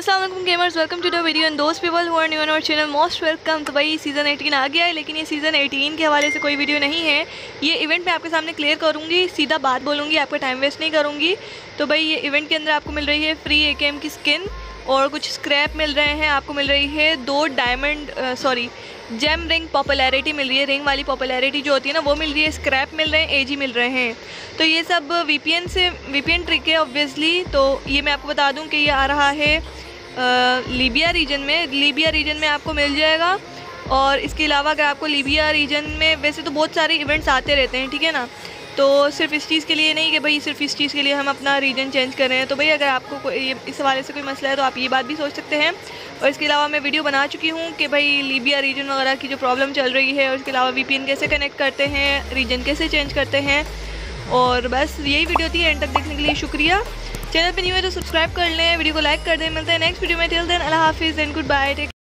अस्सलाम वालेकुम gamers, welcome to the video and दोस्त people who are new on our channel most welcome. तो भाई सीज़न 18 आ गया है, लेकिन ये सीज़न 18 के हवाले से कोई वीडियो नहीं है। ये इवेंट मैं आपके सामने क्लियर करूँगी, सीधा बात बोलूँगी, आपका टाइम वेस्ट नहीं करूँगी। तो भाई ये इवेंट के अंदर आपको मिल रही है फ्री AKM की स्किन और कुछ स्क्रैप मिल रहे हैं। आपको मिल रही है 2 डायमंड जेम रिंग पॉपुलैरिटी मिल रही है, रिंग वाली पॉपुलैरिटी जो होती है ना वो मिल रही है, स्क्रैप मिल रहे हैं, AG मिल रहे हैं। तो ये सब वीपीएन ट्रिक है ऑब्वियसली। तो ये मैं आपको बता दूं कि ये आ रहा है लीबिया रीजन में आपको मिल जाएगा। और इसके अलावा अगर आपको लीबिया रीजन में, वैसे तो बहुत सारे इवेंट्स आते रहते हैं, ठीक है ना, तो सिर्फ इस चीज़ के लिए नहीं कि भाई सिर्फ इस चीज़ के लिए हम अपना रीजन चेंज कर रहे हैं। तो भाई अगर आपको इस हवाले से कोई मसला है तो आप ये बात भी सोच सकते हैं। और इसके अलावा मैं वीडियो बना चुकी हूँ कि भाई लीबिया रीजन वगैरह की जो प्रॉब्लम चल रही है, और इसके अलावा VPN कैसे कनेक्ट करते हैं, रीजन कैसे चेंज करते हैं। और बस यही वीडियो थी, एंड तक देखने के लिए शुक्रिया। चैनल पर न्यू है तो सब्सक्राइब कर लें, वीडियो को लाइक कर दें। मिलते हैं नेक्स्ट वीडियो में, टिल देन अल्लाह हाफिज़ एंड गुड बाय।